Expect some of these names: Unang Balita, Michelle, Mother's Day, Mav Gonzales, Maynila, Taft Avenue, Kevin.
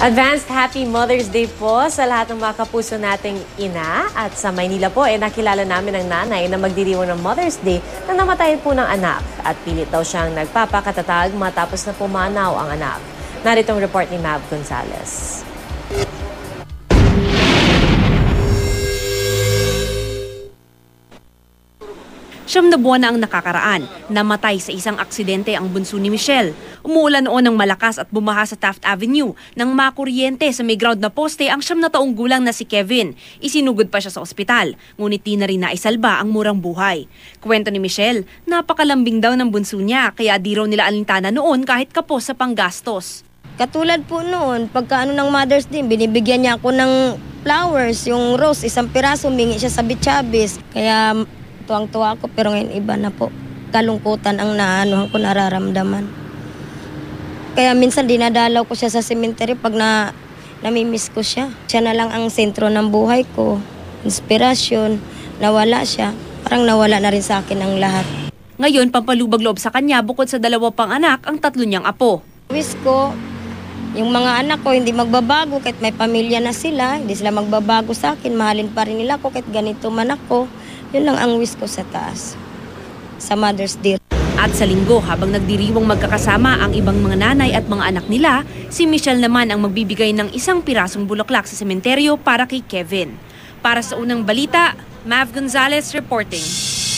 Advanced Happy Mother's Day po sa lahat ng mga kapuso nating ina. At sa Maynila po, nakilala namin ang nanay na magdiriwang ng Mother's Day na namatayan po ng anak. At pilit daw siyang nagpapakatatag matapos na pumanaw ang anak. Narito ang report ni Mav Gonzales. Siyam na buwan na ang nakakaraan, namatay sa isang aksidente ang bunso ni Michelle. Umuulan noon ng malakas at bumaha sa Taft Avenue nang makuryente sa may ground na poste ang 9 taong gulang na si Kevin. Isinugod pa siya sa ospital, ngunit di na rin naisalba ang murang buhay. Kwento ni Michelle, napakalambing daw ng bunso niya kaya di raw nila alintana noon kahit kapos sa panggastos. Katulad po noon, pagkaano ng Mother's Day, binibigyan niya ako ng flowers, yung rose, isang piraso, mingi siya sa Bichabis. Kaya tuwang-tuwa ako, pero ngayon iba na po. Kalungkutan ang naanuhan ko, nararamdaman. Kaya minsan dinadalaw ko siya sa cemetery pag namimiss ko siya. Siya na lang ang sentro ng buhay ko. Inspirasyon, nawala siya. Parang nawala na rin sa akin ang lahat. Ngayon, pampalubag loob sa kanya, bukod sa 2 pang anak, ang 3 niyang apo. Wish ko, yung mga anak ko hindi magbabago kahit may pamilya na sila. Hindi sila magbabago sa akin. Mahalin pa rin nila ako kahit ganito man ako. Yun lang ang wish ko sa taas, sa Mother's Day. At sa Linggo, habang nagdiriwang magkakasama ang ibang mga nanay at mga anak nila, si Michelle naman ang magbibigay ng isang pirasong bulaklak sa sementeryo para kay Kevin. Para sa Unang Balita, Mav Gonzales reporting.